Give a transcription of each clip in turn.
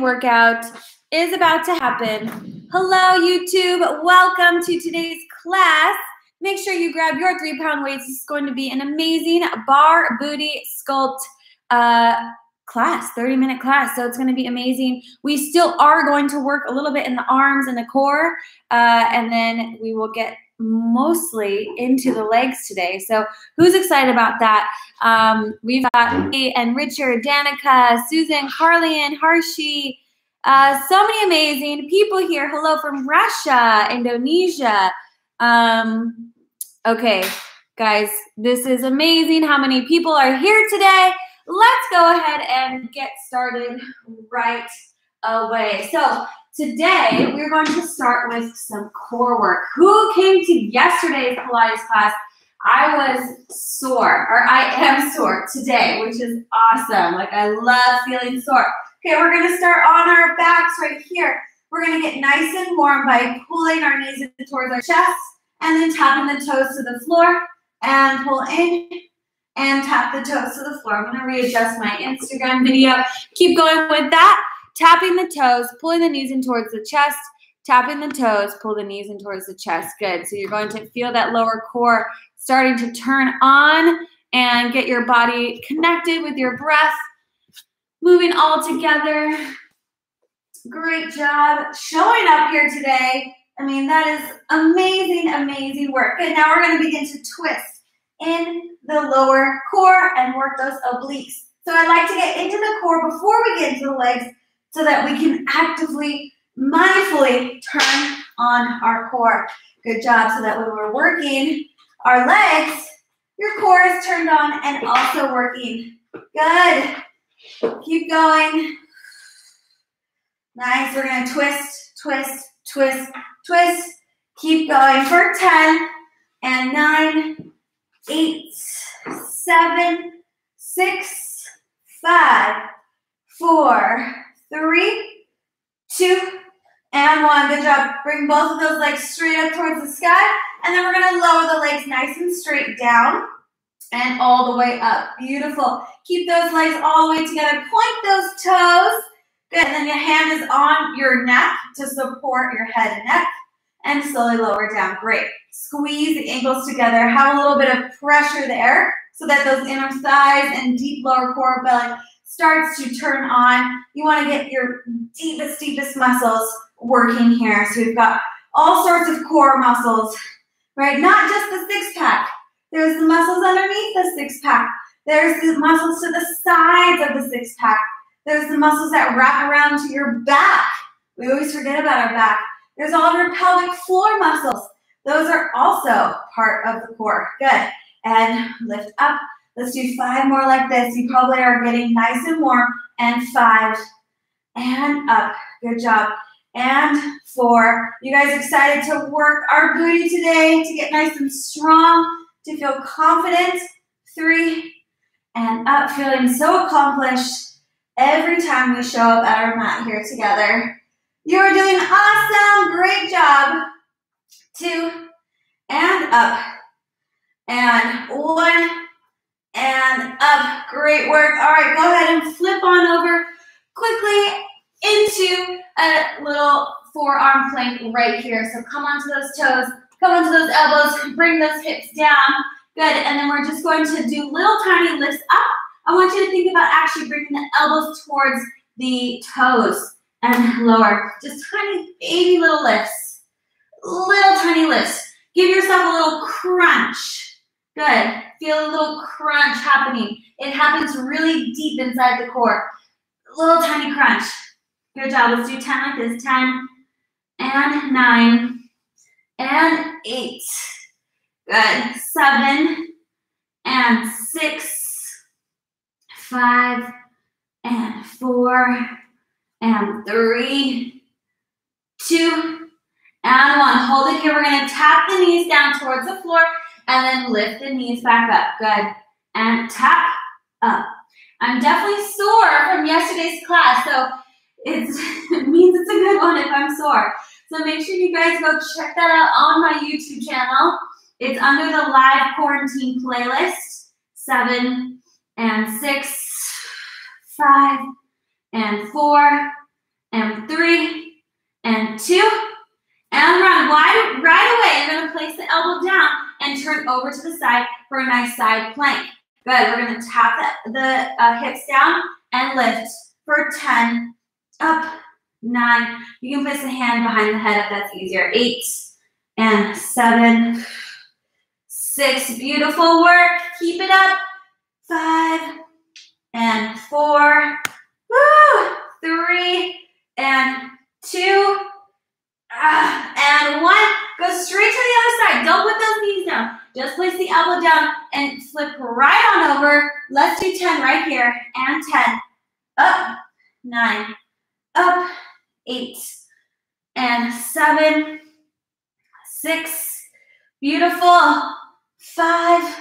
Workout is about to happen. Hello, YouTube. Welcome to today's class. Make sure you grab your 3-pound weights. This is going to be an amazing bar booty sculpt class, 30-minute class. So it's going to be amazing. We still are going to work a little bit in the arms and the core, and then we will get mostly into the legs today. So who's excited about that? We've got me and Richard, Danica, Susan, Harley, and Harshi. So many amazing people here. Hello from Russia, Indonesia. Okay, guys, this is amazing how many people are here today. Let's go ahead and get started right away. So today, we're going to start with some core work. Who came to yesterday's Pilates class? I was sore, or I am sore today, which is awesome. Like, I love feeling sore. Okay, we're going to start on our backs right here. We're going to get nice and warm by pulling our knees towards our chest, and then tapping the toes to the floor, and pull in, and tap the toes to the floor. I'm going to readjust my Instagram video. Keep going with that. Tapping the toes, pulling the knees in towards the chest, tapping the toes, pull the knees in towards the chest. Good. So you're going to feel that lower core starting to turn on and get your body connected with your breath, moving all together. Great job showing up here today. I mean, that is amazing, amazing work. And now we're going to begin to twist in the lower core and work those obliques. So I'd like to get into the core before we get into the legs, so that we can actively, mindfully turn on our core. Good job. So that when we're working our legs, your core is turned on and also working. Good. Keep going. Nice. We're going to twist, twist, twist, twist. Keep going for 10 and 9, 8, 7, 6, 5, 4, 3, 2, and 1. Good job. Bring both of those legs straight up towards the sky. And then we're going to lower the legs nice and straight down and all the way up. Beautiful. Keep those legs all the way together. Point those toes. Good. And then your hand is on your neck to support your head and neck. And slowly lower down. Great. Squeeze the ankles together. Have a little bit of pressure there so that those inner thighs and deep lower core belly starts to turn on. You want to get your deepest, deepest muscles working here. So we've got all sorts of core muscles, right? Not just the six-pack. There's the muscles underneath the six-pack. There's the muscles to the sides of the six-pack. There's the muscles that wrap around to your back. We always forget about our back. There's all of your pelvic floor muscles. Those are also part of the core. Good. And lift up. Let's do 5 more like this. You probably are getting nice and warm. And 5. And up. Good job. And 4. You guys excited to work our booty today to get nice and strong, to feel confident? 3. And up. Feeling so accomplished every time we show up at our mat here together. You are doing awesome. Great job. 2. And up. And 1. And up. Great work. All right, go ahead and flip on over quickly into a little forearm plank right here. So come onto those toes, come onto those elbows, bring those hips down. Good. And then we're just going to do little tiny lifts up. I want you to think about actually bringing the elbows towards the toes and lower. Just tiny baby little lifts. Little tiny lifts. Give yourself a little crunch. Good. Feel a little crunch happening. It happens really deep inside the core. Little tiny crunch. Good job. Let's do 10 like this. 10 and 9 and 8. Good. 7 and 6. 5 and 4 and 3. 2 and 1. Hold it here. We're going to tap the knees down towards the floor. And then lift the knees back up. Good. And tap up. I'm definitely sore from yesterday's class, so it means it's a good one if I'm sore. So make sure you guys go check that out on my YouTube channel. It's under the live quarantine playlist. 7 and 6, 5 and 4 and 3 and 2, and run wide right away. You're gonna place the elbow down and turn over to the side for a nice side plank. Good, we're gonna tap the hips down and lift for 10, up, 9. You can place a hand behind the head if that's easier. 8 and 7, 6, beautiful work, keep it up. 5 and 4, woo, 3 and 2, and 1. Go straight to the other side. Don't put those knees down. Just place the elbow down and flip right on over. Let's do 10 right here, and 10, up, 9, up, 8 and 7, 6, beautiful, 5,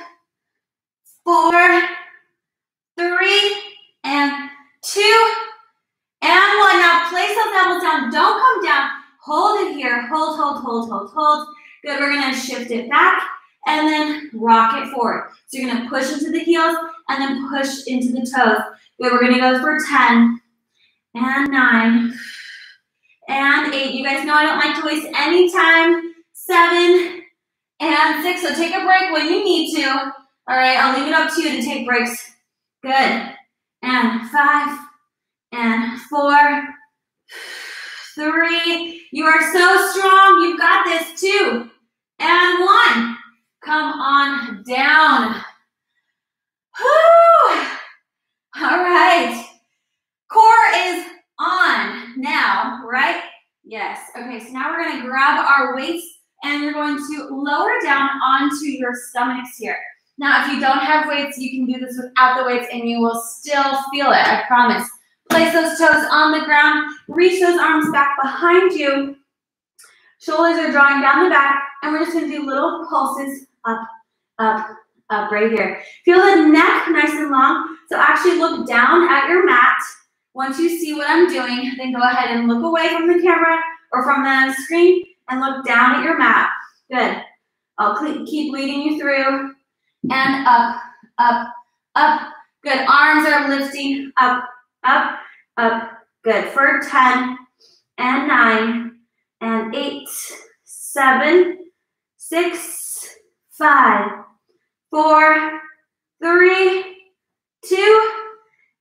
4, 3, and 2, and 1. Now place those elbows down. Don't come down. Hold it here. Hold, hold, hold, hold, hold. Good. We're going to shift it back and then rock it forward. So you're going to push into the heels and then push into the toes. Good. We're going to go for 10 and 9 and 8. You guys know I don't like to waste any time. 7 and 6. So take a break when you need to. All right. I'll leave it up to you to take breaks. Good. And 5 and 4, 3. You are so strong. You've got this. 2 and 1. Come on down. Whoo! All right. Core is on now, right? Yes. Okay, so now we're going to grab our weights and you're going to lower down onto your stomachs here. Now, if you don't have weights, you can do this without the weights and you will still feel it, I promise. Place those toes on the ground. Reach those arms back behind you. Shoulders are drawing down the back. And we're just going to do little pulses up, up, up right here. Feel the neck nice and long. So actually look down at your mat. Once you see what I'm doing, then go ahead and look away from the camera or from the screen and look down at your mat. Good. I'll keep leading you through. And up, up, up. Good. Arms are lifting up, up, up. Good. For 10 and 9 and 8, 7, 6, 5, 4, 3, 2,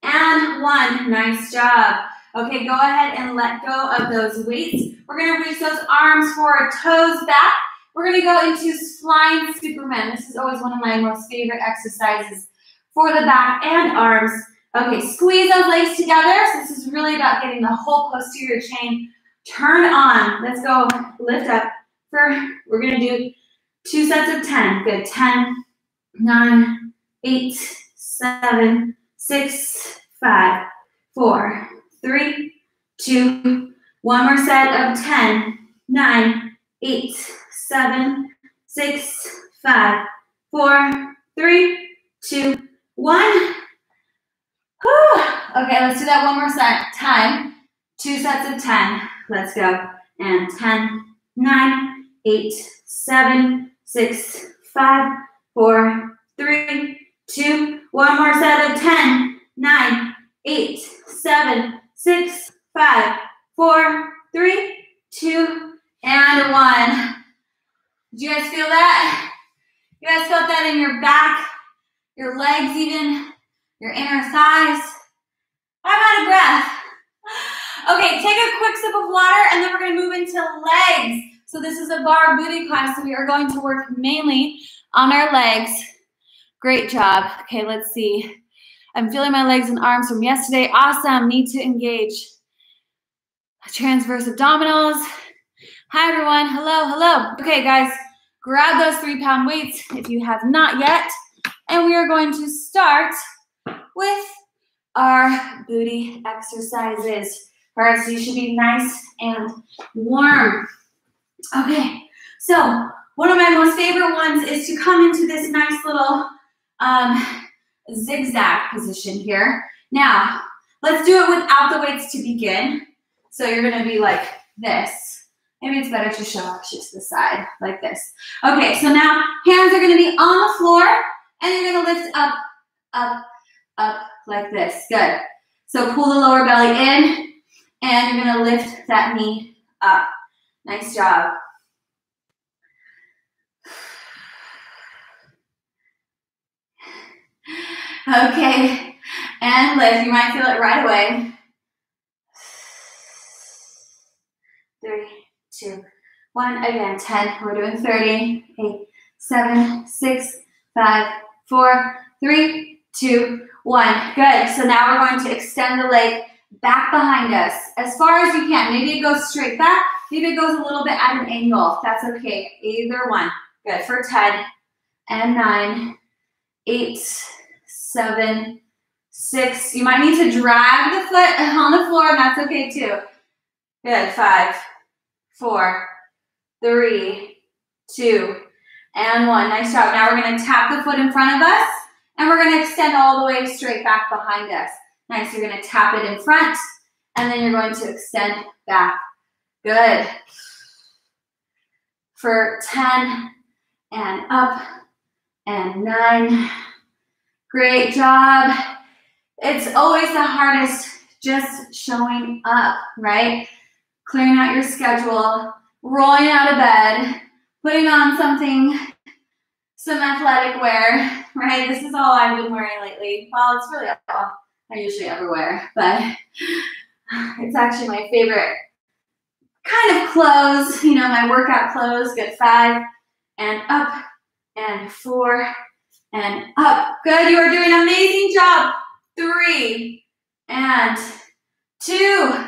and 1. Nice job. Okay, go ahead and let go of those weights. We're going to reach those arms forward, toes back. We're going to go into flying Superman. This is always one of my most favorite exercises for the back and arms. Okay, squeeze those legs together. So this is really about getting the whole posterior chain turned on. Let's go lift up. We're going to do 2 sets of 10. Good. 10, 9, 8, 7, 6, 5, 4, 3, 2. One more set of 10, 9, 8, 7, 6, 5, 4, 3, 2, 1. Whew. Okay, let's do that one more set. Time. 2 sets of 10. Let's go. And 10, 9, 8, 7, 6, 5, 4, 3, 2. One more set of 10, 9, 8, 7, 6, 5, 4, 3, 2, and 1. Did you guys feel that? You guys felt that in your back, your legs even, your inner thighs? I'm out of breath. Okay, take a quick sip of water and then we're going to move into legs. So this is a bar booty class, so we are going to work mainly on our legs. Great job. Okay, let's see. I'm feeling my legs and arms from yesterday. Awesome. Need to engage. Transverse abdominals. Hi, everyone. Hello, hello. Okay, guys, grab those 3-pound weights if you have not yet. And we are going to start with our booty exercises. All right, so you should be nice and warm. Okay, so one of my most favorite ones is to come into this nice little zigzag position here. Now, let's do it without the weights to begin. So you're going to be like this. Maybe it's better to show actually to the side like this. Okay, so now hands are going to be on the floor and you're going to lift up, up, up like this. Good. So pull the lower belly in And you're gonna lift that knee up. Nice job. Okay, and lift. You might feel it right away. 3, 2, 1. Again, 10. We're doing 30. 8, 7, 6, 5, 4, 3, 2, 1. Good. So now we're going to extend the leg back behind us as far as you can. Maybe it goes straight back. Maybe it goes a little bit at an angle. That's okay. Either one. Good. For 10 and 9, 8, 7, 6. You might need to drag the foot on the floor, and that's okay too. Good. 5, 4, 3, 2, and 1. Nice job. Now we're going to tap the foot in front of us, and we're going to extend all the way straight back behind us. Nice. You're going to tap it in front, and then you're going to extend back. Good. For 10 and up and 9. Great job. It's always the hardest, just showing up, right? Clearing out your schedule, rolling out of bed, putting on something, some athletic wear, right? This is all I've been wearing lately. Well, it's really all I usually ever wear, but it's actually my favorite kind of clothes, you know, my workout clothes. Good. 5 and up and 4 and up. Good. You are doing an amazing job. 3 and 2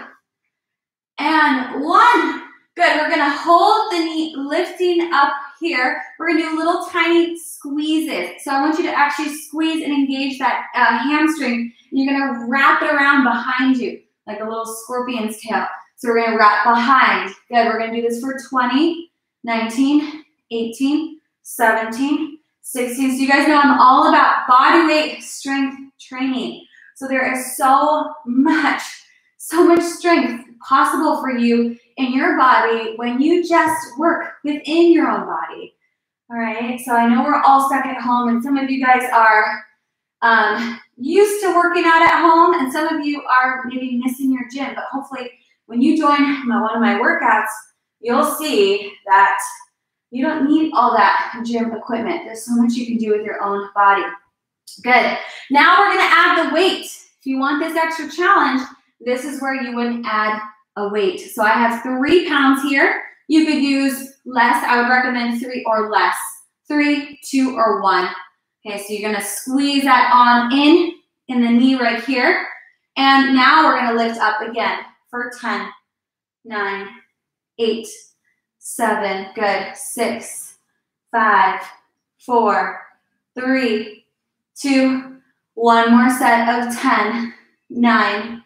and 1. Good. We're going to hold the knee lifting up here. We're going to do little tiny squeezes. So I want you to actually squeeze and engage that hamstring. You're going to wrap it around behind you like a little scorpion's tail. So we're going to wrap behind. Good. We're going to do this for 20, 19, 18, 17, 16. So you guys know I'm all about body weight strength training. So there is so much strength possible for you in your body when you just work within your own body. All right. So I know we're all stuck at home, and some of you guys are used to working out at home, and some of you are maybe missing your gym. But hopefully when you join one of my workouts, you'll see that you don't need all that gym equipment. There's so much you can do with your own body. Good. Now we're going to add the weight. If you want this extra challenge, this is where you would add a weight. So I have 3 pounds here. You could use less. I would recommend 3 or less. 3, 2, or 1. Okay, so you're gonna squeeze that on in the knee right here. And now we're gonna lift up again for 10, 9, 8, 7, good, 6, 5, 4, 3, 2, 1 more set of 10, 9,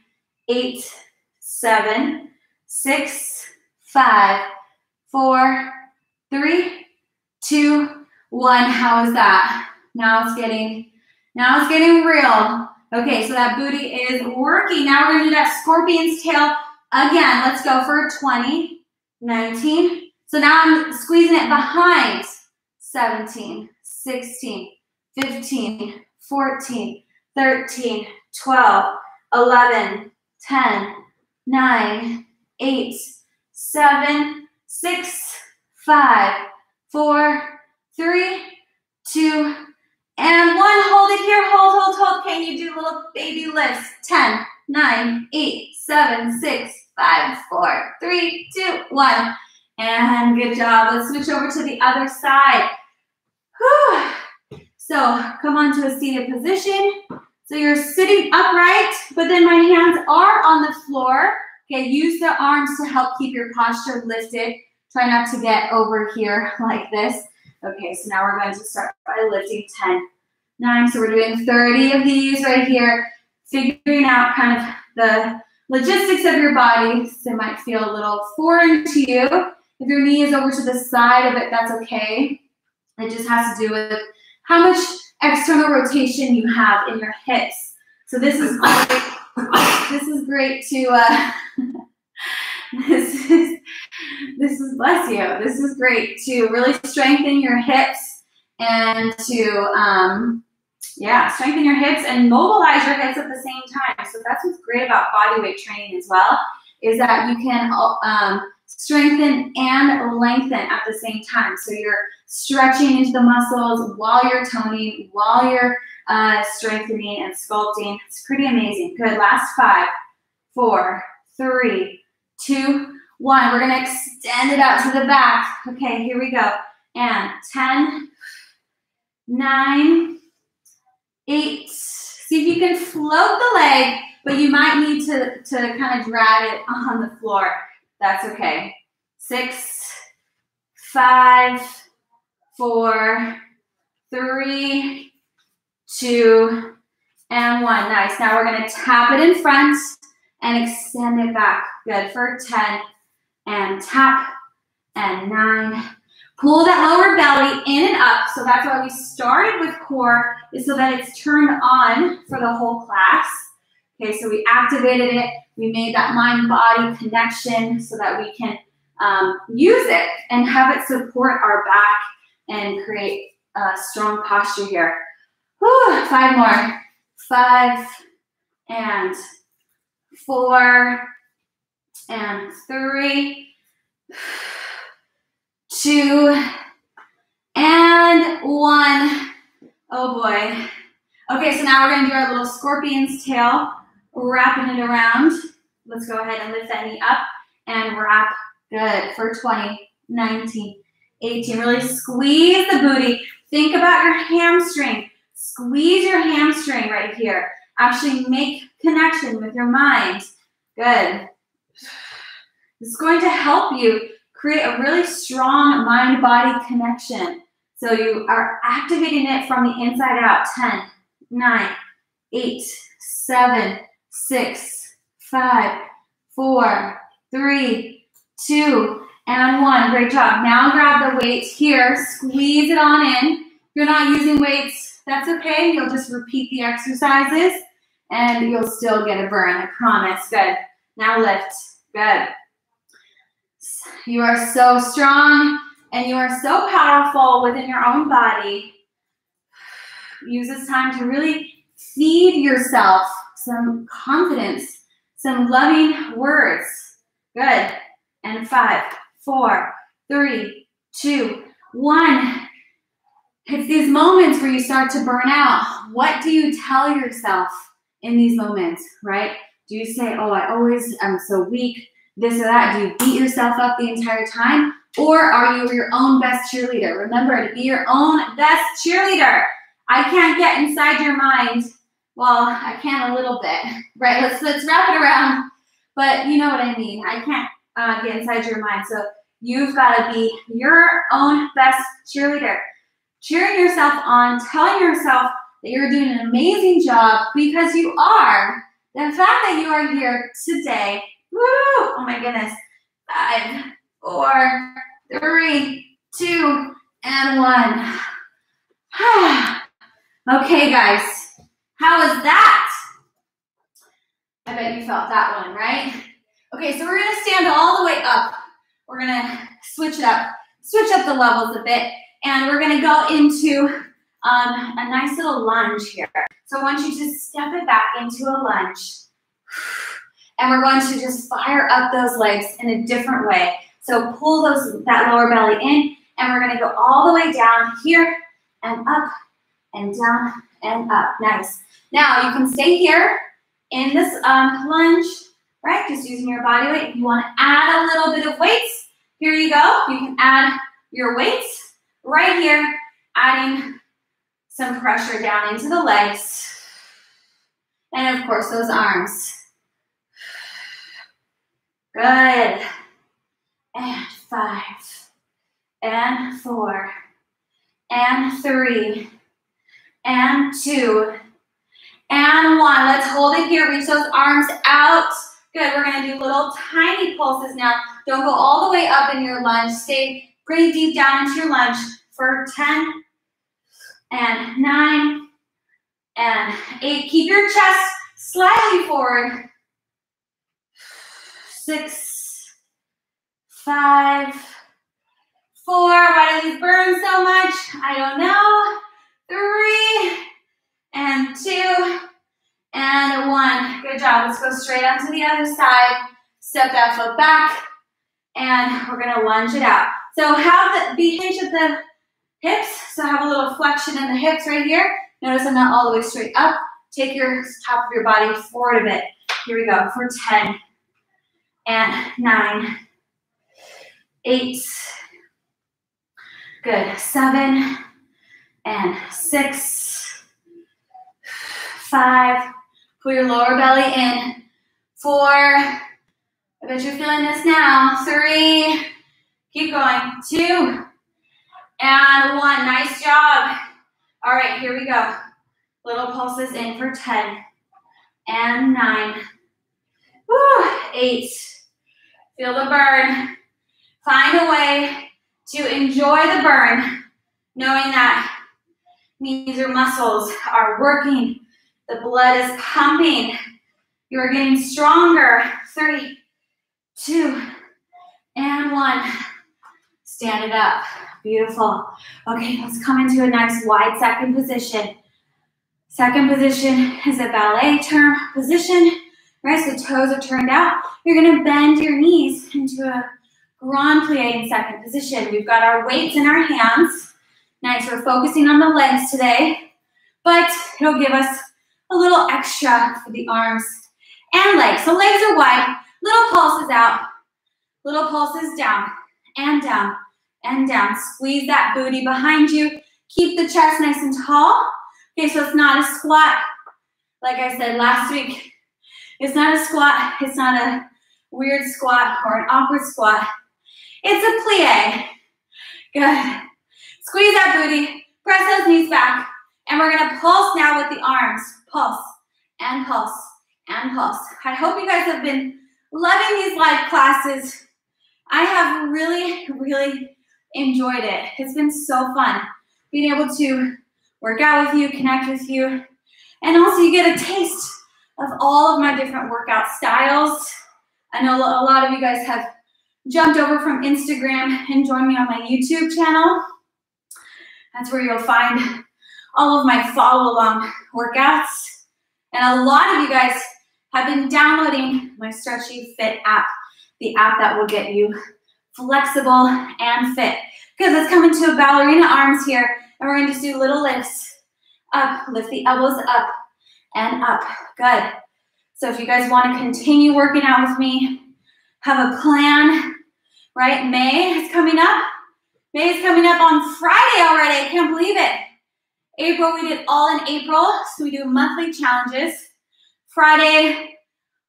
8, 7, 6, 5, 4, 3, 2, 1. How is that? Now it's getting real. Okay, so that booty is working. Now we're gonna do that scorpion's tail again. Let's go for 20, 19. So now I'm squeezing it behind. 17, 16, 15, 14, 13, 12, 11, 10, 9, 8, 7, 6, 5, 4, 3, 2, and 1. Hold it here. Hold. Can you do little baby lifts? 10, 9, 8, 7, 6, 5, 4, 3, 2, 1. And good job. Let's switch over to the other side. Whew. So come on to a seated position. So you're sitting upright, but then my hands are on the floor. Okay, use the arms to help keep your posture lifted. Try not to get over here like this. Okay, so now we're going to start by lifting 10, 9. So we're doing 30 of these right here, figuring out kind of the logistics of your body. So it might feel a little foreign to you. If your knee is over to the side of it, that's okay. It just has to do with how much external rotation you have in your hips. So this is great. This is great to really strengthen your hips and to, strengthen your hips and mobilize your hips at the same time. So that's what's great about body weight training as well, is that you can strengthen and lengthen at the same time. So you're stretching into the muscles while you're toning, while you're strengthening and sculpting. It's pretty amazing. Good, last 5, 4, 3, 2, 1. We're gonna extend it out to the back. Okay, here we go. And 10, 9, 8. See if you can float the leg, but you might need to kind of drag it on the floor. That's okay. 6, 5, 4, 3, 2, and 1. Nice. Now we're going to tap it in front and extend it back. Good for 10. And tap. And 9. Pull that lower belly in and up. So that's why we started with core, is so that it's turned on for the whole class. Okay, so we activated it. We made that mind-body connection so that we can use it and have it support our back and create a strong posture here. Whew, 5 more. 5, and 4, and 3, 2, and 1. Oh boy. Okay, so now we're gonna do our little scorpion's tail, wrapping it around. Let's go ahead and lift that knee up and wrap. Good, for 20, 19, 18. Really squeeze the booty. Think about your hamstring. Squeeze your hamstring right here. Actually make connection with your mind. Good. It's going to help you create a really strong mind-body connection. So you are activating it from the inside out. 10, 9, 8, 7, 6, 5, 4, 3, 2, and 1. Great job. Now grab the weights here. Squeeze it on in. If you're not using weights, that's okay. You'll just repeat the exercises and you'll still get a burn. I promise. Good. Now lift. Good. You are so strong and you are so powerful within your own body. Use this time to really feed yourself some confidence, some loving words. Good. And 5, 4, 3, 2, 1. It's these moments where you start to burn out. What do you tell yourself in these moments, right? Do you say, oh, I'm so weak, this or that? Do you beat yourself up the entire time? Or are you your own best cheerleader? Remember to be your own best cheerleader. I can't get inside your mind. Well, I can a little bit, right? Let's wrap it around, but you know what I mean. I can't get inside your mind. So you've got to be your own best cheerleader. Cheering yourself on, telling yourself that you're doing an amazing job, because you are. The fact that you are here today, woo, oh my goodness. 5, 4, 3, 2, and 1. Okay, guys, how was that? I bet you felt that one, right? Okay, so we're gonna stand all the way up. We're gonna switch up the levels a bit, and we're gonna go into a nice little lunge here. So I want you to step it back into a lunge, and we're going to just fire up those legs in a different way. So pull that lower belly in, and we're gonna go all the way down here and up and down and up. Nice. Now you can stay here in this lunge, right? Just using your body weight. If you want to add a little bit of weights, here you go. You can add your weights right here, adding some pressure down into the legs. And of course, those arms. Good. And 5, and 4, and 3, and 2, and 1. Let's hold it here. Reach those arms out. Good. We're going to do little tiny pulses now. Don't go all the way up in your lunge. Stay pretty deep down into your lunge for 10, and 9, and 8. Keep your chest slightly forward. 6, 5, 4. Why do these burn so much? I don't know. 3, and 2, and 1. Good job. Let's go straight onto the other side. step that foot back, and we're gonna lunge it out. So have the, be hinge at the hips, so have a little flexion in the hips right here. Notice I'm not all the way straight up. Take your top of your body forward a bit. Here we go for 10 and 9, 8, good, 7 and 6, 5, pull your lower belly in, 4, I bet you're feeling this now, 3, keep going, 2, and 1, nice job. All right, here we go. Little pulses in for 10 and 9, woo, 8, feel the burn. Find a way to enjoy the burn, knowing that means your muscles are working, the blood is pumping, you're getting stronger. 3, 2, and 1. Stand it up. Beautiful. Okay, let's come into a nice wide second position. Second position is a ballet term position. Right, so toes are turned out. You're going to bend your knees into a grand plie in second position. We've got our weights in our hands. Nice, we're focusing on the legs today, but it'll give us a little extra for the arms and legs. So legs are wide, little pulses out, little pulses down, and down, and down. Squeeze that booty behind you. Keep the chest nice and tall. Okay, so it's not a squat. Like I said last week, it's not a squat, it's not a weird squat or an awkward squat. It's a plie. Good. Squeeze that booty, press those knees back, and we're gonna pulse now with the arms. Pulse, and pulse, and pulse. I hope you guys have been loving these live classes. I have really, really enjoyed it. It's been so fun being able to work out with you, connect with you, and also you get a taste of all of my different workout styles. I know a lot of you guys have jumped over from Instagram and joined me on my YouTube channel. That's where you'll find all of my follow-along workouts. And a lot of you guys have been downloading my Stretchy Fit app, the app that will get you flexible and fit. Because let's come into a ballerina arms here, and we're gonna just do little lifts. Up, lift the elbows up and up, good. So if you guys wanna continue working out with me, have a plan, right? May is coming up. May is coming up on Friday already, I can't believe it. April, we did all in April, so we do monthly challenges. Friday,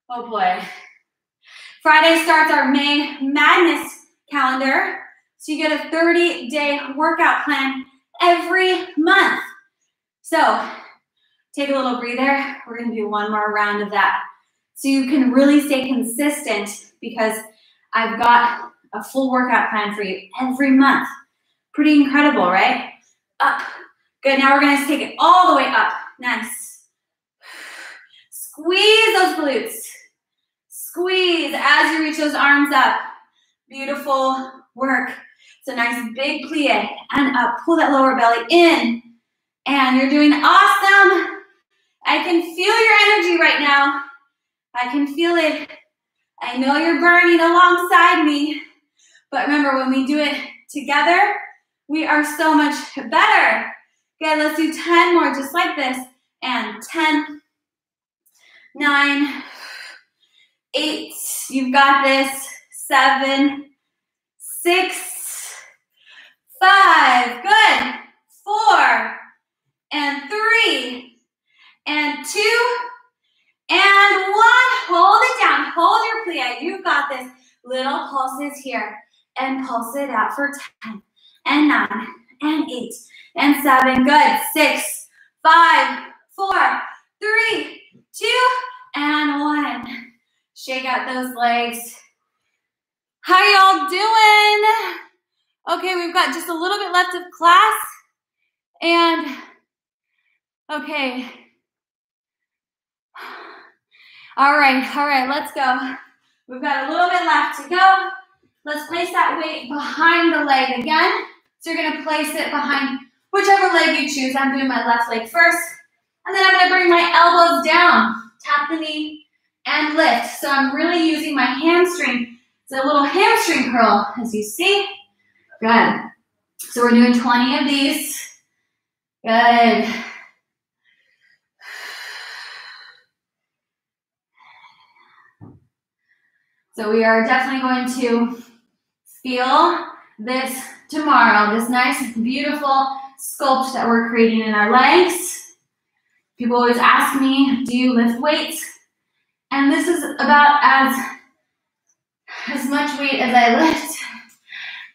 oh boy. Friday starts our May Madness calendar, so you get a 30-day workout plan every month. So take a little breather. We're gonna do one more round of that. So you can really stay consistent, because I've got a full workout plan for you every month. Pretty incredible, right? Up. Good, now we're gonna take it all the way up. Nice. Squeeze those glutes. Squeeze as you reach those arms up. Beautiful work. So nice big plie and up. Pull that lower belly in. And you're doing awesome. I can feel your energy right now. I can feel it. I know you're burning alongside me, but remember, when we do it together, we are so much better. Okay, let's do 10 more just like this, and 10, 9, 8, you've got this, 7, 6, 5, good, 4, and 3, and 2, and 1. Hold it down. Hold your plie. You've got this. Little pulses here. And pulse it out for 10, and 9, and 8, and 7. Good. 6, 5, 4, 3, 2, and 1. Shake out those legs. How y'all doing? Okay, we've got just a little bit left of class. And, okay. All right, let's go. We've got a little bit left to go. Let's place that weight behind the leg again. So you're gonna place it behind whichever leg you choose. I'm doing my left leg first, and then I'm gonna bring my elbows down. Tap the knee and lift. So I'm really using my hamstring. It's a little hamstring curl, as you see. Good. So we're doing 20 of these. Good. So we are definitely going to feel this tomorrow, this nice, beautiful sculpt that we're creating in our legs. People always ask me, do you lift weights? And this is about as much weight as I lift.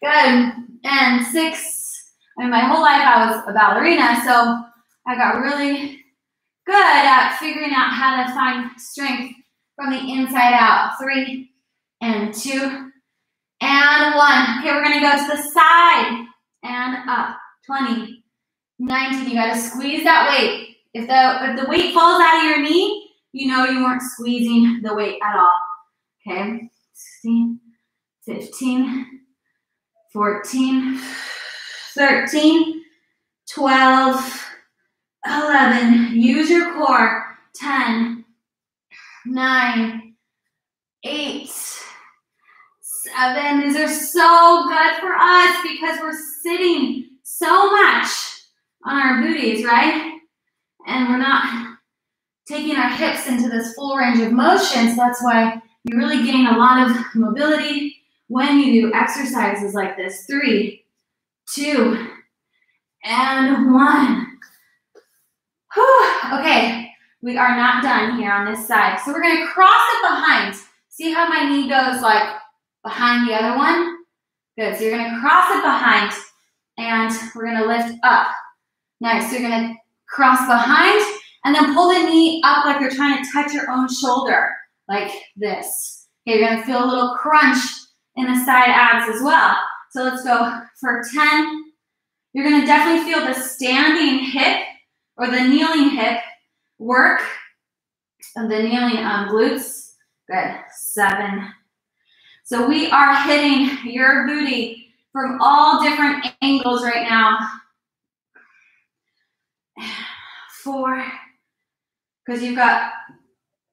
Good. And six, I mean, my whole life I was a ballerina, so I got really good at figuring out how to find strength from the inside out. 3 and 2 and 1. Okay, we're gonna go to the side and up. 20, 19, you gotta squeeze that weight. If the weight falls out of your knee, you know you weren't squeezing the weight at all. Okay, 16, 15, 14, 13, 12, 11, use your core, 10, 9, 8, 7, these are so good for us because we're sitting so much on our booties, right? And we're not taking our hips into this full range of motion, so that's why you really gain a lot of mobility when you do exercises like this. 3, 2, and 1. Whew. Okay, we are not done here on this side. So we're gonna cross it behind. See how my knee goes like behind the other one? Good, so you're gonna cross it behind and we're gonna lift up. Nice, so you're gonna cross behind and then pull the knee up like you're trying to touch your own shoulder, like this. Okay, you're gonna feel a little crunch in the side abs as well. So let's go for 10. You're gonna definitely feel the standing hip or the kneeling hip work and the kneeling glutes. Good, 7. So we are hitting your booty from all different angles right now. 4, because you've got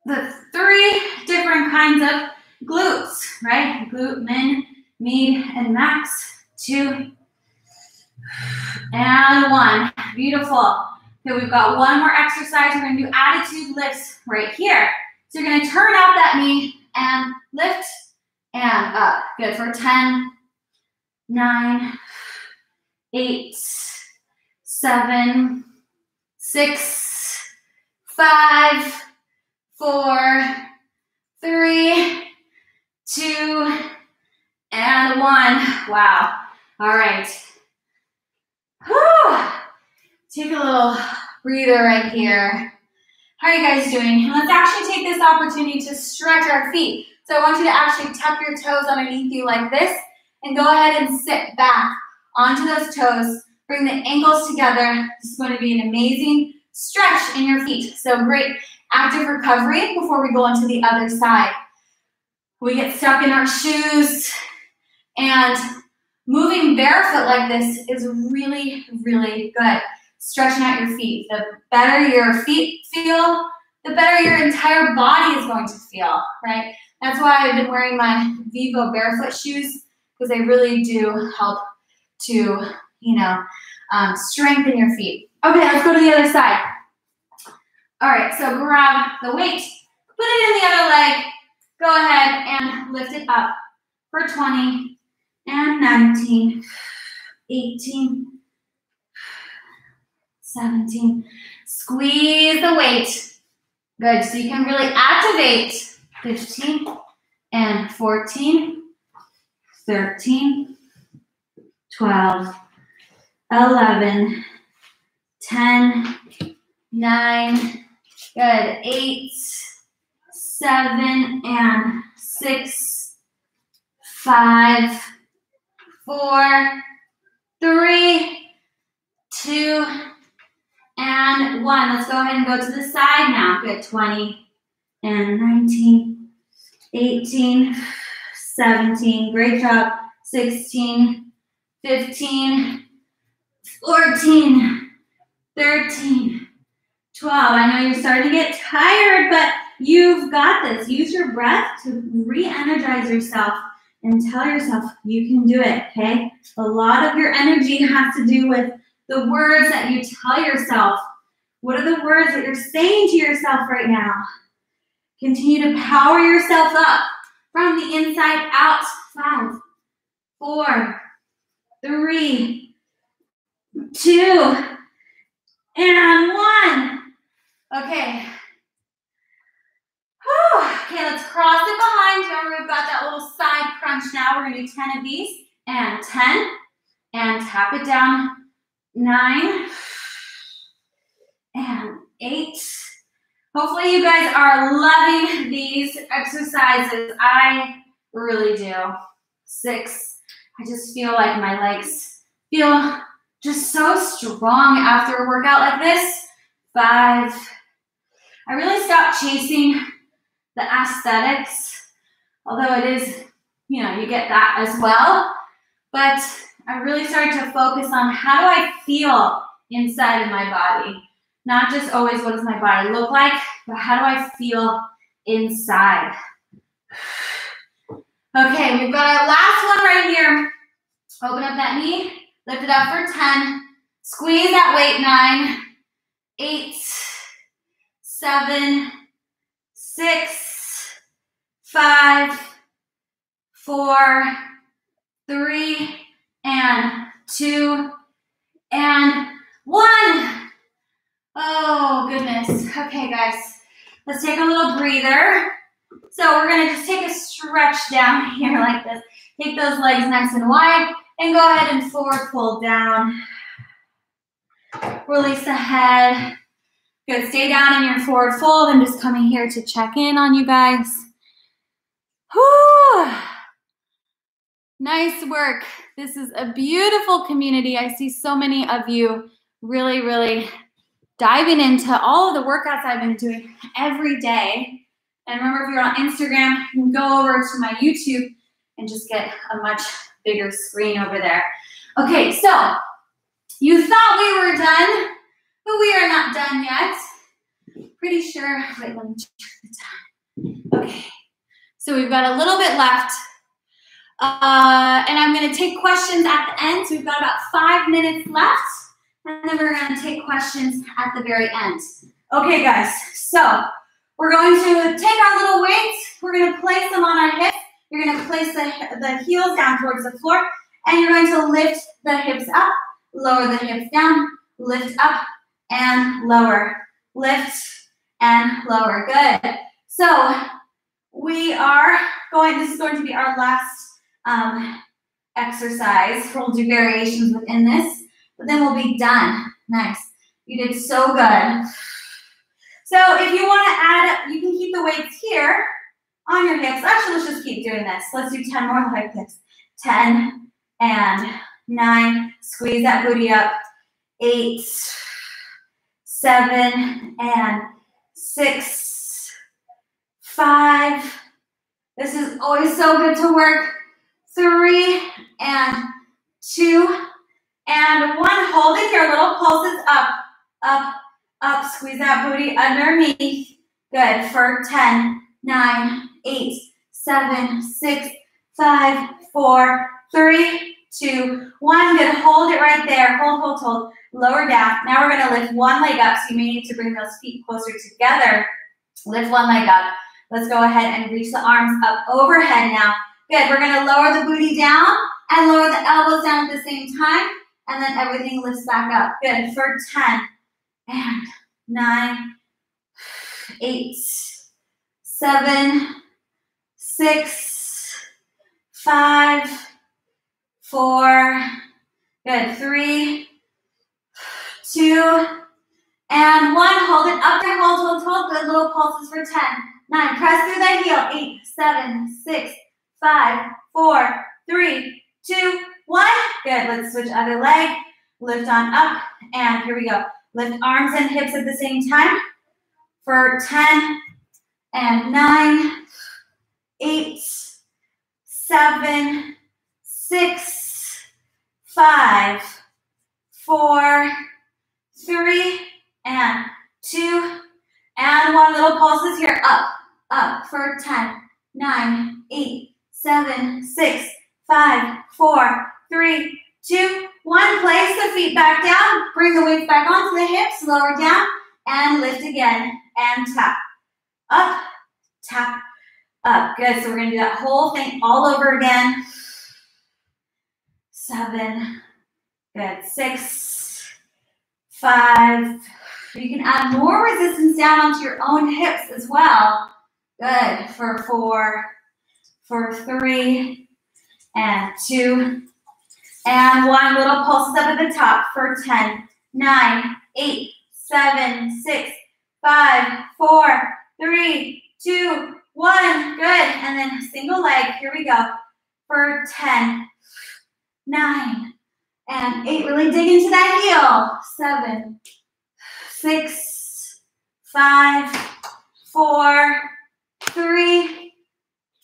the 3 different kinds of glutes, right? Glute, min, med, and max. 2 and 1, beautiful. So we've got one more exercise. We're gonna do attitude lifts right here. So you're gonna turn out that knee and lift and up. Good, for 10. 9, 8, 7, 6, 5, 4, 3, 2, and 1. Wow. All right. Whew. Take a little breather right here. How are you guys doing? Let's actually take this opportunity to stretch our feet. So I want you to actually tuck your toes underneath you like this. And go ahead and sit back onto those toes. Bring the ankles together. This is going to be an amazing stretch in your feet. So great active recovery before we go onto the other side. We get stuck in our shoes, and moving barefoot like this is really, really good. Stretching out your feet. The better your feet feel, the better your entire body is going to feel, right? That's why I've been wearing my Vivo barefoot shoes, because they really do help to, you know, strengthen your feet. Okay, let's go to the other side. All right, so grab the weight, put it in the other leg, go ahead and lift it up for 20 and 19, 18, 17. Squeeze the weight. Good, so you can really activate. 15 and 14. 13, 12, 11, 10, 9, good, 8, 7, and 6, 5, 4, 3, 2, and 1. Let's go ahead and go to the side now. Good, 20, and 19, 18, 17, great job, 16, 15, 14, 13, 12. I know you're starting to get tired, but You've got this. Use your breath to re-energize yourself and tell yourself you can do it, okay? A lot of your energy has to do with the words that you tell yourself. What are the words that you're saying to yourself right now? Continue to power yourself up from the inside out. 5, 4, 3, 2, and 1. Okay. Whew. Okay, let's cross it behind you. Remember, we've got that little side crunch now. We're going to do 10 of these. And 10. And tap it down. 9. And 8. Hopefully you guys are loving these exercises. I really do. 6. I just feel like my legs feel just so strong after a workout like this. 5. I really stopped chasing the aesthetics, although it is, you know, you get that as well. But I really started to focus on how do I feel inside of my body. Not just always what does my body look like, but how do I feel inside. Okay, we've got our last one right here. Open up that knee. Lift it up for 10. Squeeze that weight. 9, 8, 7, 6, 5, 4, 3, and 2, and 1. Oh, goodness. Okay, guys. Let's take a little breather. So we're going to just take a stretch down here like this. Take those legs nice and wide. And go ahead and forward fold down. Release the head. Good. Stay down in your forward fold. I'm just coming here to check in on you guys. Whew. Nice work. This is a beautiful community. I see so many of you really, really diving into all of the workouts I've been doing every day. And remember, if you're on Instagram, you can go over to my YouTube and just get a much bigger screen over there. Okay, so you thought we were done, but we are not done yet. Pretty sure. Wait, let me check the time. Okay, so we've got a little bit left, and I'm going to take questions at the end. So we've got about 5 minutes left, and then we're going to take questions at the very end. Okay, guys. So we're going to take our little weights. We're going to place them on our hips. You're going to place the heels down towards the floor, and you're going to lift the hips up, lower the hips down, lift up, and lower. Lift and lower. Good. So we are going, this is going to be our last exercise. We'll do variations within this, but then we'll be done. Nice. You did so good. So if you want to add, you can keep the weights here on your hips. Actually, let's just keep doing this. Let's do 10 more like this. 10 and 9. Squeeze that booty up. 8, 7, and 6, 5. This is always so good to work. 3, and 2, and 1. Holding your little pulses up, up, up. Squeeze that booty underneath. Good. For 10, 9, 8, 7, 6, 5, 4, 3, 2, 1. Good. Hold it right there. Hold, hold, hold. Lower down. Now we're going to lift one leg up. So you may need to bring those feet closer together. Lift one leg up. Let's go ahead and reach the arms up overhead now. Good. We're going to lower the booty down and lower the elbows down at the same time. And then everything lifts back up. Good. For 10, 9, 8, 7, 6, 5, 4, good, 3, 2, and 1. Hold it up there, hold, hold, hold. Good, little pulses for 10, 9. Press through that heel. 8, 7, 6, 5, 4, 3, 2, 1. Good, let's switch other leg. Lift on up, and here we go. Lift arms and hips at the same time for 10, and 9, 8, 7, 6, 5, 4, 3, and 2, and 1. Little pulses here. Up, up for 10, 9, 8, 7, 6, 5, 4, 3, 2, 1. Place the feet back down. Bring the weights back onto the hips. Lower down and lift again and tap. Up, tap, up. Good. So we're going to do that whole thing all over again. 7. Good. 6, 5. You can add more resistance down onto your own hips as well. Good. For 4, for 3, and 2, and 1. Little pulses up at the top for 10, 9, 8, 7, 6, 5, 4, 3, 2, 1. Good. And then single leg. Here we go. For 10, 9, and 8. Really dig into that heel. 7, 6, 5, 4, 3,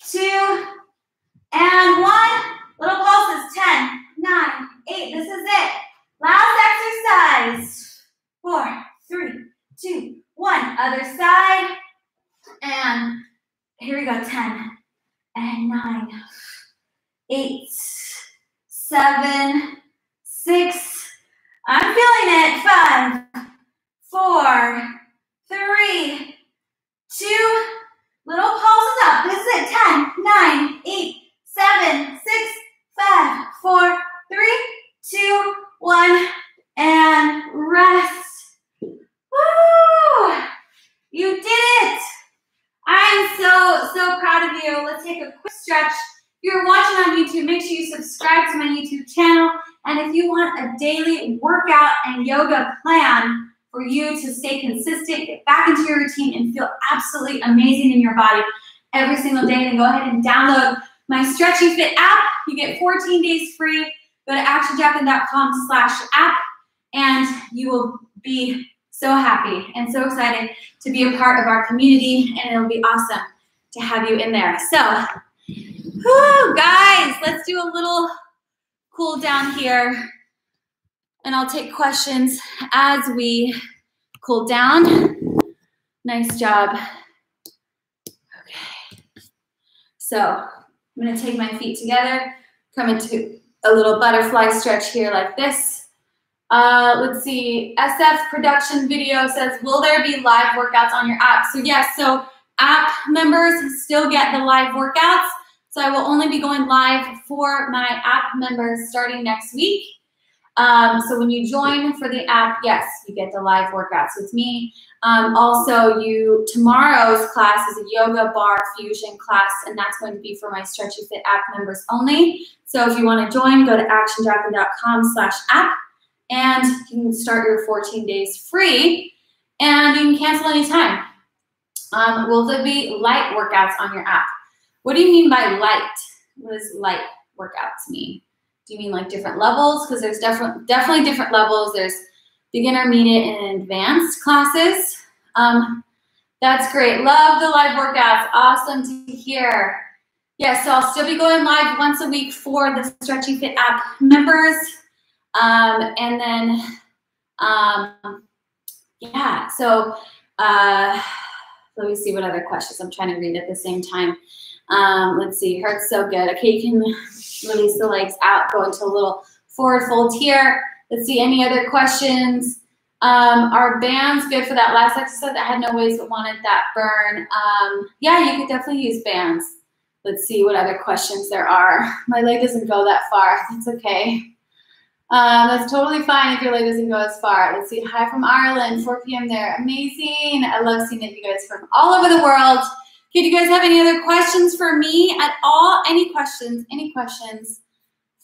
2, and 1. Little pulses. 10, 9, 8. This is it. Last exercise. 4, 3, 2, 1. Other side. And here we go. 10, and 9, 8, 7, 6. I'm feeling it. 5, 4, 3, 2. Little pulses up. This is it. 10, 9, 8, 7, 6, 5, 4, 3, 2, 1. And rest. Woo! You did it. I'm so proud of you. Let's take a quick stretch. If you're watching on YouTube, make sure you subscribe to my YouTube channel. And if you want a daily workout and yoga plan for you to stay consistent, get back into your routine, and feel absolutely amazing in your body every single day, then go ahead and download my Stretchy Fit app. You get 14 days free. Go to actionjacquelyn.com/app, and you will be so happy and so excited to be a part of our community, and it'll be awesome to have you in there. So, whew, guys, let's do a little cool down here, and I'll take questions as we cool down. Nice job. Okay. So I'm gonna take my feet together, come into a little butterfly stretch here like this. Let's see, SF Production Video says, will there be live workouts on your app? So yes, so app members still get the live workouts. So I will only be going live for my app members starting next week. So when you join for the app, yes, you get the live workouts with me. Also, tomorrow's class is a yoga bar fusion class, and that's going to be for my Stretchy Fit app members only. So if you want to join, go to actionjacquelyn.com/app, and you can start your 14 days free, and you can cancel anytime. Will there be light workouts on your app? What do you mean by light? What does light workouts mean? Do you mean like different levels? Because there's definitely different levels. There's beginner, intermediate, and advanced classes. That's great. Love the live workouts. Awesome to hear. Yeah, so I'll still be going live once a week for the Stretchy Fit app members. And then, yeah, so let me see what other questions. I'm trying to read at the same time. Let's see, hurts so good. Okay, you can release the legs out, go into a little forward fold here. Let's see, any other questions? Are bands good for that last exercise? I had no ways but wanted that burn. Yeah, you could definitely use bands. Let's see what other questions there are. My leg doesn't go that far. That's okay. That's totally fine if your leg doesn't go as far. Let's see, hi from Ireland, 4 p.m. there. Amazing. I love seeing that you guys from all over the world. Did you guys have any other questions for me at all? Any questions? Any questions?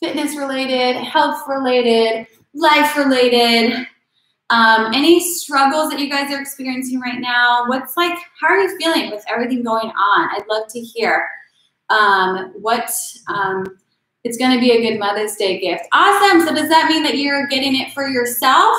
Fitness related, health related, life related. Any struggles that you guys are experiencing right now? What's like? How are you feeling with everything going on? I'd love to hear. It's going to be a good Mother's Day gift. Awesome. So does that mean that you're getting it for yourself?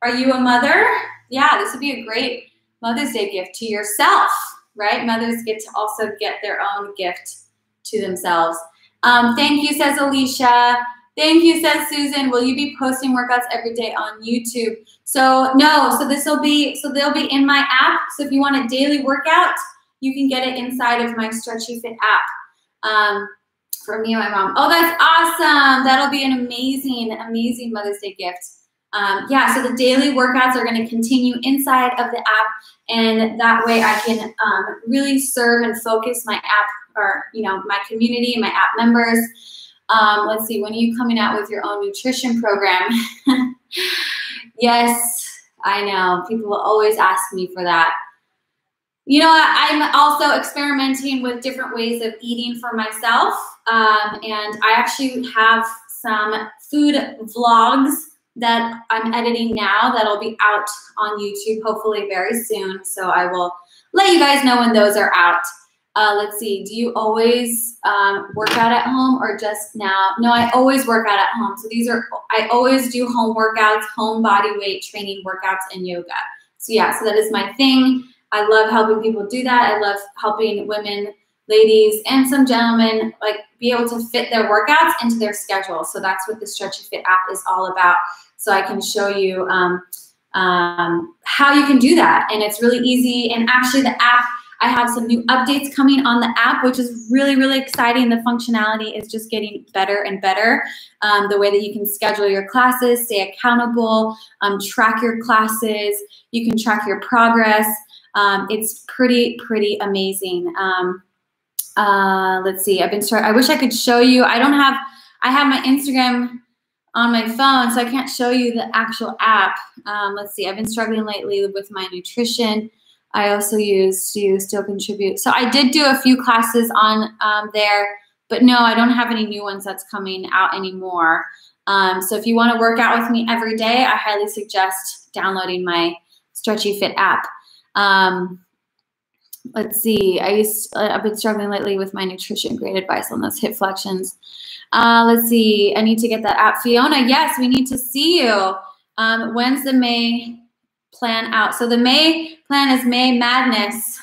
Are you a mother? Yeah, this would be a great Mother's Day gift to yourself. Right? Mothers get to also get their own gift to themselves. Thank you, says Alicia. Thank you, says Susan. Will you be posting workouts every day on YouTube? So no, so this will be, so they'll be in my app. So if you want a daily workout, you can get it inside of my Stretchy Fit app for me and my mom. Oh, that's awesome. That'll be an amazing, amazing Mother's Day gift. Yeah, so the daily workouts are going to continue inside of the app, and that way I can really serve and focus my app, or, you know, my community and my app members. Let's see, when are you coming out with your own nutrition program? Yes, I know. People will always ask me for that. You know, I'm also experimenting with different ways of eating for myself, and I actually have some food vlogs that I'm editing now that'll be out on YouTube hopefully very soon. So I will let you guys know when those are out. Let's see, do you always work out at home or just now? No, I always work out at home. So these are, I always do home workouts, home body weight training workouts and yoga. So yeah, so that is my thing. I love helping people do that. I love helping women, ladies, and some gentlemen like be able to fit their workouts into their schedule. So that's what the Stretchy Fit app is all about. So I can show you how you can do that. And it's really easy. And actually the app, I have some new updates coming on the app, which is really, really exciting. The functionality is just getting better and better. The way that you can schedule your classes, stay accountable, track your classes, you can track your progress. It's pretty, pretty amazing. Let's see, I wish I could show you. I have my Instagram on my phone, so I can't show you the actual app. Let's see, I've been struggling lately with my nutrition. I also used to still contribute. So I did do a few classes on there, but no, I don't have any new ones that's coming out anymore. So if you want to work out with me every day, I highly suggest downloading my Stretchy Fit app. Let's see, I've been struggling lately with my nutrition. Great advice on those hip flexions. Let's see, I need to get that app. Fiona, yes, we need to see you. When's the May plan out? So the May plan is May Madness.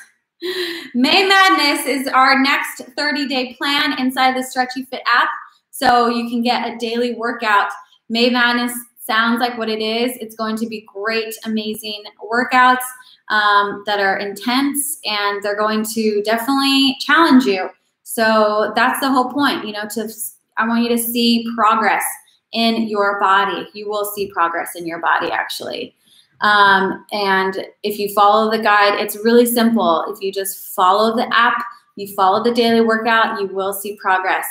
May Madness is our next 30-day plan inside the Stretchy Fit app. So you can get a daily workout. May Madness sounds like what it is. It's going to be great, amazing workouts that are intense, and they're going to definitely challenge you. So that's the whole point, you know, I want you to see progress in your body. You will see progress in your body, actually. And if you follow the guide, it's really simple. If you just follow the app, you follow the daily workout, you will see progress.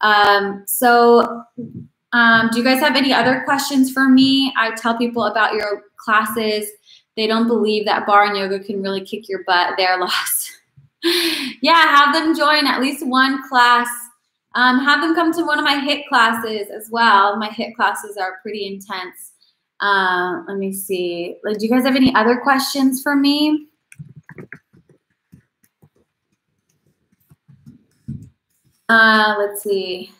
Do you guys have any other questions for me? I tell people about your classes. They don't believe that bar and yoga can really kick your butt. They're lost. Yeah, have them join at least one class. Have them come to one of my HIIT classes as well. My HIIT classes are pretty intense. Let me see. Do you guys have any other questions for me? Let's see.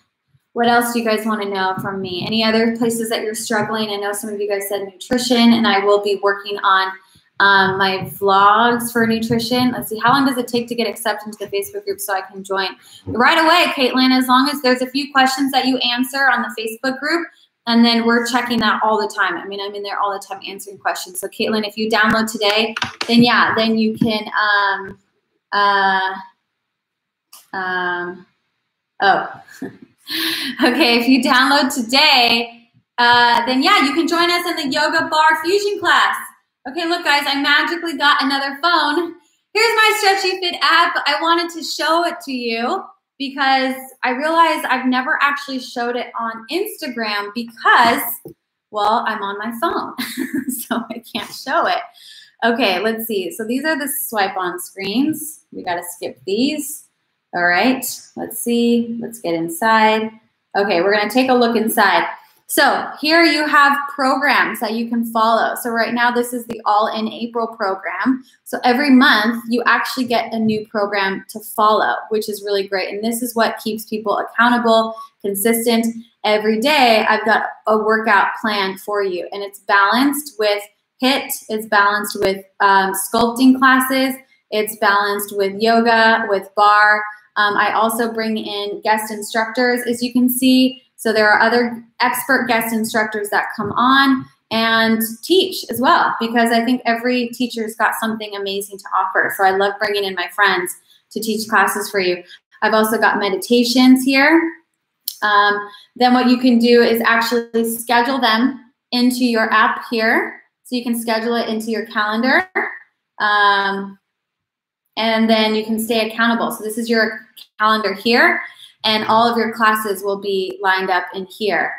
What else do you guys want to know from me? Any other places that you're struggling? I know some of you guys said nutrition, and I will be working on my vlogs for nutrition. Let's see, how long does it take to get accepted into the Facebook group so I can join? Right away, Caitlin, as long as there's a few questions that you answer on the Facebook group, and then we're checking that all the time. I mean, I'm in there all the time answering questions. So Caitlin, if you download today, then yeah, then you can, Okay, if you download today, then yeah, you can join us in the yoga bar fusion class. Okay, look guys, I magically got another phone. Here's my Stretchy Fit app. I wanted to show it to you because I realized I've never actually showed it on Instagram because, well, I'm on my phone, so I can't show it. Okay, let's see. So these are the swipe on screens. We gotta skip these. All right, let's see, let's get inside. Okay, we're gonna take a look inside. So here you have programs that you can follow. So right now this is the All in April program. So every month you actually get a new program to follow, which is really great. And this is what keeps people accountable, consistent. Every day I've got a workout plan for you, and it's balanced with HIIT, it's balanced with sculpting classes, it's balanced with yoga, with bar. I also bring in guest instructors, as you can see. So there are other expert guest instructors that come on, and teach as well, because I think every teacher's got something amazing to offer. So I love bringing in my friends to teach classes for you. I've also got meditations here. Then what you can do is actually schedule them into your app here. So you can schedule it into your calendar. And then you can stay accountable. So this is your calendar here, and all of your classes will be lined up in here.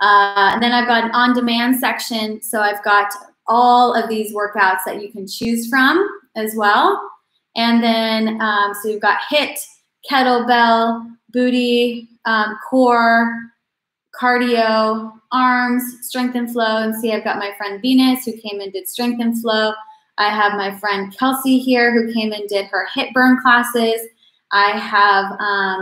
And then I've got an on-demand section. So I've got all of these workouts that you can choose from as well. And then, so you've got HIIT, kettlebell, booty, core, cardio, arms, strength and flow. And see, I've got my friend Venus, who came and did strength and flow. I have my friend Kelsey here, who came and did her HIIT burn classes. I have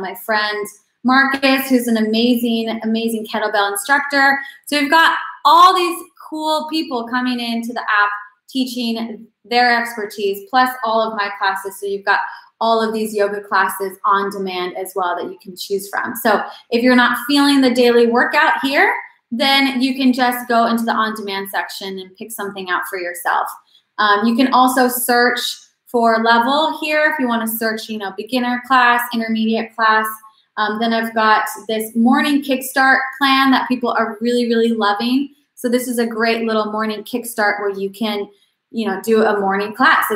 my friend Marcus, who's an amazing, amazing kettlebell instructor. So we've got all these cool people coming into the app, teaching their expertise, plus all of my classes. So you've got all of these yoga classes on demand as well that you can choose from. So if you're not feeling the daily workout here, then you can just go into the on-demand section and pick something out for yourself. You can also search for level here if you want to search, you know, beginner class, intermediate class. Then I've got this morning kickstart plan that people are really, really loving. So this is a great little morning kickstart where you can, you know, do a morning class.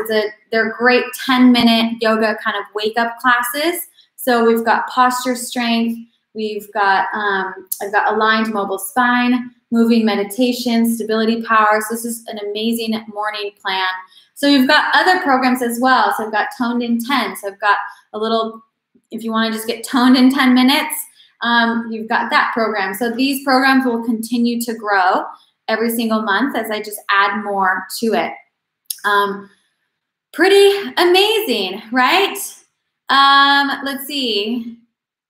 They're great 10-minute yoga kind of wake-up classes. So we've got posture strength. We've got, I've got aligned mobile spine, moving meditation, stability power. So this is an amazing morning plan. So we've got other programs as well. So I've got toned in 10. So I've got a little, if you want to just get toned in 10 minutes, you've got that program. So these programs will continue to grow every single month as I just add more to it. Pretty amazing, right? Let's see.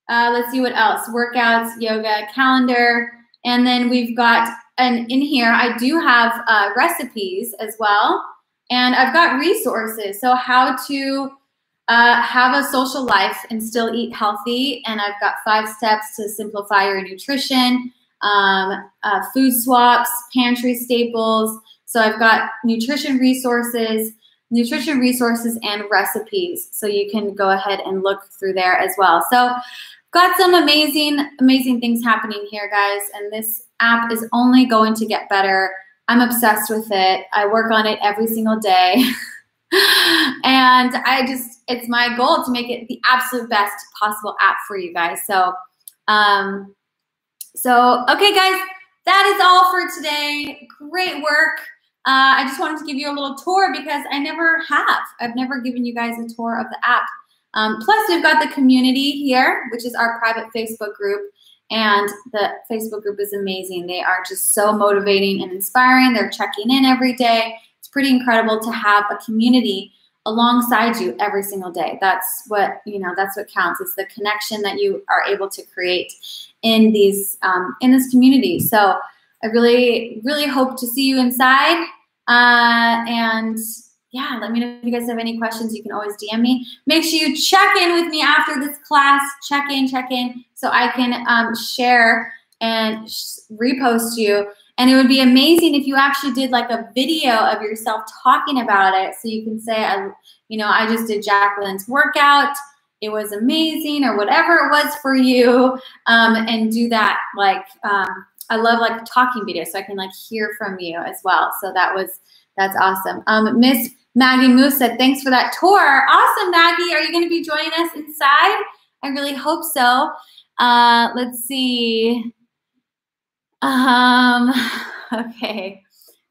Let's see what else. Workouts, yoga, calendar. And then we've got, and in here, I do have recipes as well. And I've got resources. So how to have a social life and still eat healthy. And I've got 5 steps to simplify your nutrition, food swaps, pantry staples. So I've got nutrition resources, and recipes. So you can go ahead and look through there as well. So got some amazing, amazing things happening here, guys. And this app is only going to get better. I'm obsessed with it. I work on it every single day. And I just, it's my goal to make it the absolute best possible app for you guys. So, okay, guys, that is all for today. Great work. I just wanted to give you a little tour because I never have. I've never given you guys a tour of the app. Plus, we've got the community here, which is our private Facebook group. And the Facebook group is amazing. They are just so motivating and inspiring. They're checking in every day. It's pretty incredible to have a community alongside you every single day. That's what, you know, that's what counts. It's the connection that you are able to create in these, in this community. So I really, really hope to see you inside. And yeah, let me know if you guys have any questions. You can always DM me. Make sure you check in with me after this class. Check in, so I can share and repost you. And it would be amazing if you actually did like a video of yourself talking about it. So you can say, I just did Jacquelyn's workout. It was amazing, or whatever it was for you. And do that. Like, I love like talking videos, so I can like hear from you as well. So that's awesome. Miss Maggie Moose said, thanks for that tour. Awesome, Maggie. Are you going to be joining us inside? I really hope so. Let's see. Okay.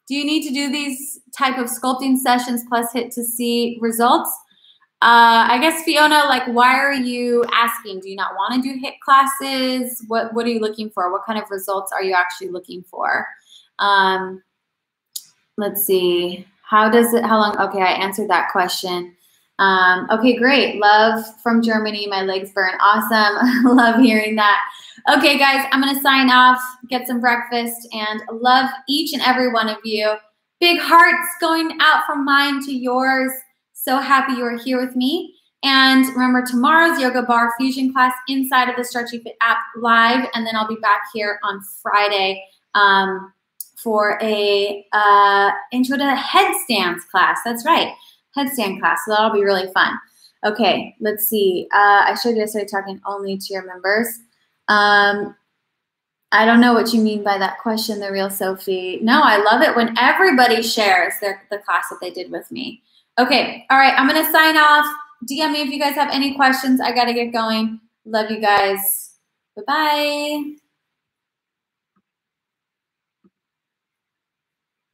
Do you need to do these type of sculpting sessions plus HIIT to see results? I guess, Fiona, like, why are you asking? Do you not want to do HIIT classes? What are you looking for? What kind of results are you actually looking for? Let's see, how long, okay, I answered that question. Okay, great, love from Germany, my legs burn, awesome, love hearing that. Okay guys, I'm gonna sign off, get some breakfast, and love each and every one of you. Big hearts going out from mine to yours. So happy you are here with me. And remember, tomorrow's Yoga Bar Fusion class inside of the Stretchy Fit app live, and then I'll be back here on Friday for a intro to headstands class. That's right, headstand class. So that'll be really fun. Okay, let's see. I should get started talking only to your members. I don't know what you mean by that question, the real Sophie. No, I love it when everybody shares the class that they did with me. Okay, all right, I'm gonna sign off. DM me if you guys have any questions. I gotta get going. Love you guys. Bye-bye.